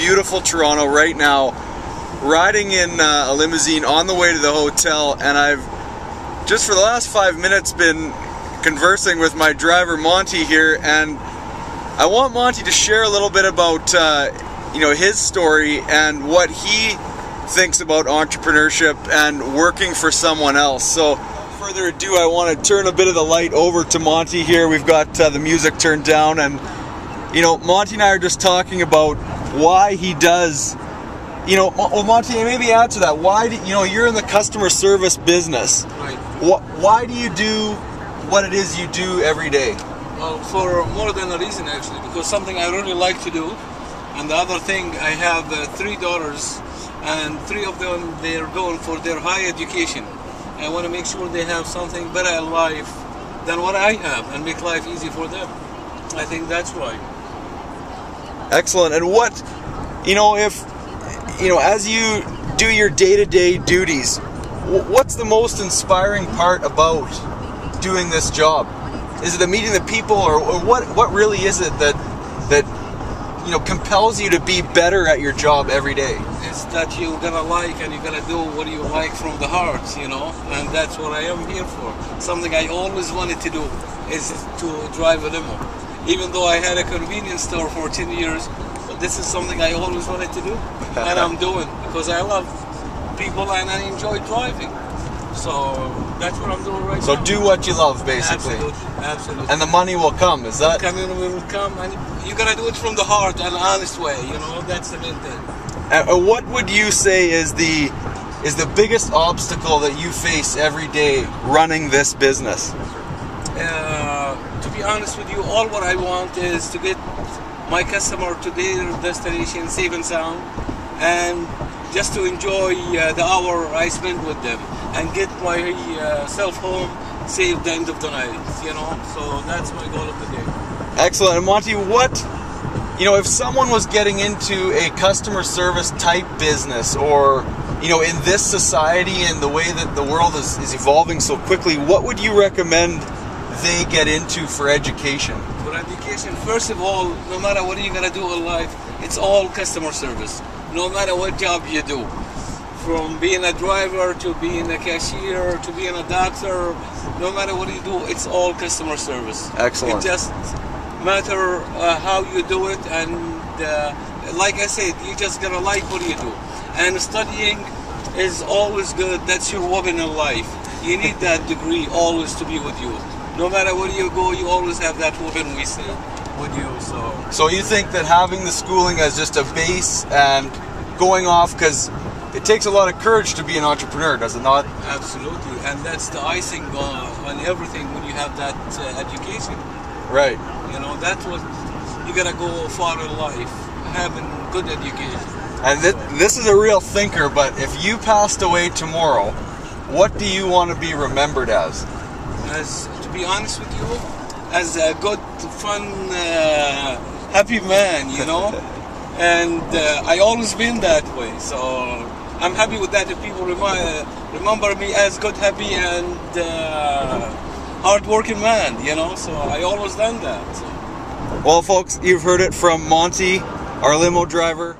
beautiful Toronto right now, riding in a limousine on the way to the hotel, and I've just for the last 5 minutes been conversing with my driver Monty here, and I want Monty to share a little bit about you know, his story and what he thinks about entrepreneurship and working for someone else. So without further ado, I want to turn a bit of the light over to Monty here. We've got the music turned down, and you know, Monty and I are just talking about why he does, you know, well, Monty, maybe add to that, why do, you know, you're in the customer service business, right? Why do you do what it is you do every day? Well, for more than a reason, actually, because something I really like to do. And the other thing, I have 3 daughters, and 3 of them, they're going for their high education. I want to make sure they have something better in life than what I have, and make life easy for them. I think that's why. Excellent. And what, you know, if, you know, as you do your day-to-day duties, what's the most inspiring part about doing this job? Is it the meeting the people, or what really is it that you know, compels you to be better at your job every day? It's that you're gonna like, and you're gonna do what you like from the heart, you know, and that's what I am here for. Something I always wanted to do is to drive a limo. Even though I had a convenience store for 10 years, but this is something I always wanted to do, and I'm doing because I love people and I enjoy driving. So that's what I'm doing right now. So do what you love, basically. Absolutely, absolutely. And the money will come, is that? The money will come, and you gotta do it from the heart and honest way. You know, that's the main thing. What would you say is the biggest obstacle that you face every day running this business? To be honest with you, all what I want is to get my customer to their destination safe and sound, and just to enjoy the hour I spend with them, and get myself home safe at the end of the night, you know. So that's my goal of the day. Excellent. And Monty, what, you know, if someone was getting into a customer service type business, or, you know, in this society and the way that the world is evolving so quickly, what would you recommend they get into for education? For education, first of all, no matter what you're gonna do in life, it's all customer service. No matter what job you do, from being a driver to being a cashier to being a doctor, no matter what you do, it's all customer service. Excellent. It just matter how you do it, and like I said, you just gotta like what you do. And studying is always good. That's your weapon in life. You need that degree always to be with you. No matter where you go, you always have that weapon with you. So you think that having the schooling as just a base and going off, because it takes a lot of courage to be an entrepreneur, does it not? Absolutely, and that's the icing on everything when you have that education. Right. You know, that's what you gotta go far in life, having good education. And this is a real thinker, but if you passed away tomorrow, what do you want to be remembered as? As, to be honest with you, as a good, fun, happy man, you know, and I always been that way. So I'm happy with that. If people remember me as good, happy, and hard-working man, you know, so I always done that. So. Well, folks, you've heard it from Monty, our limo driver.